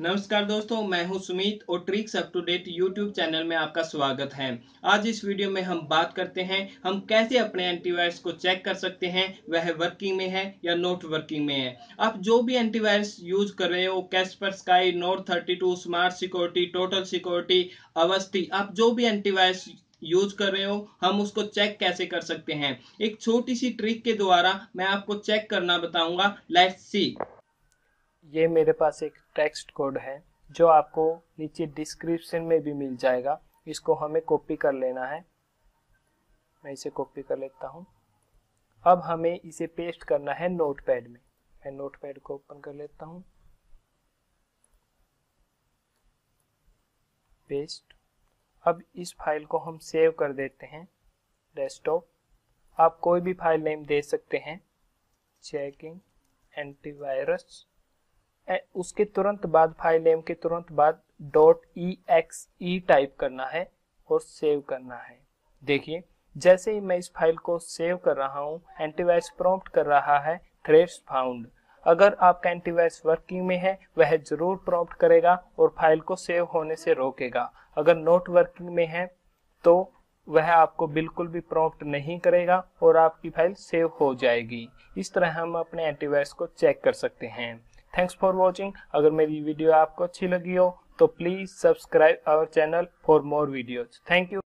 नमस्कार दोस्तों, मैं हूं सुमित और ट्रिक्स अपटूडेट यूट्यूब चैनल में आपका स्वागत है। आज इस वीडियो में हम बात करते हैं हम कैसे अपने एंटीवायरस को चेक कर सकते हैं, वह वर्किंग में है या नॉट वर्किंग में है। आप जो भी एंटीवायरस यूज कर रहे हो, Kaspersky, note 32, smart security, total security, Avast, आप जो भी एंटीवायरस यूज कर रहे हो, हम उसको चेक कैसे कर सकते हैं। एक छोटी सी ट्रिक के द्वारा मैं आपको चेक करना बताऊंगा। Let's see. ये मेरे पास एक टेक्स्ट कोड है जो आपको नीचे डिस्क्रिप्शन में भी मिल जाएगा। इसको हमें कॉपी कर लेना है। मैं इसे कॉपी कर लेता हूँ। अब हमें इसे पेस्ट करना है नोटपैड में। मैं नोटपैड को ओपन कर लेता हूँ। पेस्ट। अब इस फाइल को हम सेव कर देते हैं डेस्कटॉप। आप कोई भी फाइल नेम दे सकते हैं। चेकिंग एंटीवायरस, उसके तुरंत बाद, फाइल नेम के तुरंत बाद .exe टाइप करना है और सेव करना है। देखिए, जैसे ही मैं इस फाइल को सेव कर रहा हूँ, एंटीवायरस प्रॉम्प्ट कर रहा है थ्रेड्स फाउंड। अगर आपका एंटीवायरस वर्किंग में है, वह जरूर प्रॉम्प्ट करेगा और फाइल को सेव होने से रोकेगा। अगर नॉट वर्किंग में है तो वह आपको बिल्कुल भी प्रॉम्प्ट नहीं करेगा और आपकी फाइल सेव हो जाएगी। इस तरह हम अपने एंटीवायरस को चेक कर सकते हैं। Thanks for watching. अगर मेरी वीडियो आपको अच्छी लगी हो तो please subscribe our channel for more videos. Thank you.